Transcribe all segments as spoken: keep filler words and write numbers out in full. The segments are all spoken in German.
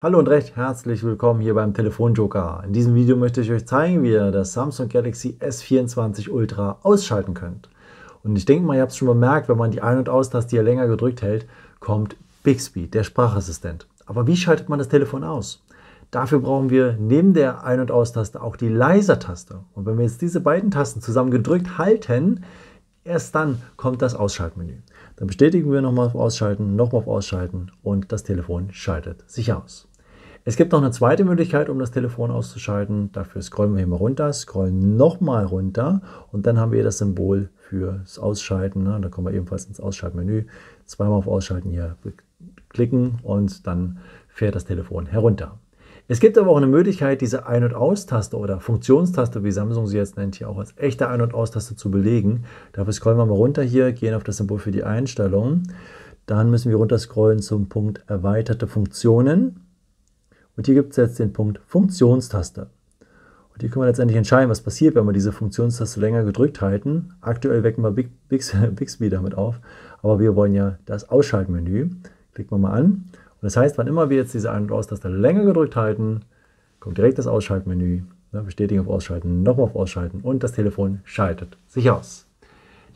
Hallo und recht herzlich willkommen hier beim Telefonjoker. In diesem Video möchte ich euch zeigen, wie ihr das Samsung Galaxy S vierundzwanzig Ultra ausschalten könnt. Und ich denke mal, ihr habt es schon bemerkt, wenn man die Ein- und Aus-Taste hier länger gedrückt hält, kommt Bixby, der Sprachassistent. Aber wie schaltet man das Telefon aus? Dafür brauchen wir neben der Ein- und Aus-Taste auch die Leiser-Taste. Und wenn wir jetzt diese beiden Tasten zusammen gedrückt halten, erst dann kommt das Ausschaltmenü. Dann bestätigen wir nochmal auf Ausschalten, nochmal auf Ausschalten und das Telefon schaltet sich aus. Es gibt noch eine zweite Möglichkeit, um das Telefon auszuschalten. Dafür scrollen wir hier mal runter, scrollen nochmal runter und dann haben wir das Symbol fürs Ausschalten. Ne? Da kommen wir ebenfalls ins Ausschaltmenü. Zweimal auf Ausschalten hier klicken und dann fährt das Telefon herunter. Es gibt aber auch eine Möglichkeit, diese Ein- und Aus-Taste oder Funktionstaste, wie Samsung sie jetzt nennt, hier auch als echte Ein- und Aus-Taste zu belegen. Dafür scrollen wir mal runter hier, gehen auf das Symbol für die Einstellungen. Dann müssen wir runterscrollen zum Punkt Erweiterte Funktionen. Und hier gibt es jetzt den Punkt Funktionstaste. Und hier können wir letztendlich entscheiden, was passiert, wenn wir diese Funktionstaste länger gedrückt halten. Aktuell wecken wir Big, Big, Bixby damit auf, aber wir wollen ja das Ausschaltmenü. Klicken wir mal an. Und das heißt, wann immer wir jetzt diese Ein- und Aus-Taste länger gedrückt halten, kommt direkt das Ausschaltmenü. Bestätigen auf Ausschalten, nochmal auf Ausschalten und das Telefon schaltet sich aus.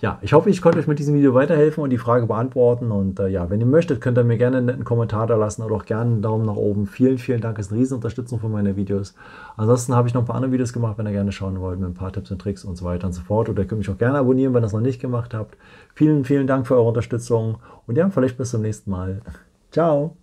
Ja, ich hoffe, ich konnte euch mit diesem Video weiterhelfen und die Frage beantworten. Und äh, ja, wenn ihr möchtet, könnt ihr mir gerne einen netten Kommentar da lassen oder auch gerne einen Daumen nach oben. Vielen, vielen Dank, ist eine riesen Unterstützung für meine Videos. Ansonsten habe ich noch ein paar andere Videos gemacht, wenn ihr gerne schauen wollt, mit ein paar Tipps und Tricks und so weiter und so fort. Oder ihr könnt mich auch gerne abonnieren, wenn ihr das noch nicht gemacht habt. Vielen, vielen Dank für eure Unterstützung und ja, vielleicht bis zum nächsten Mal. Ciao!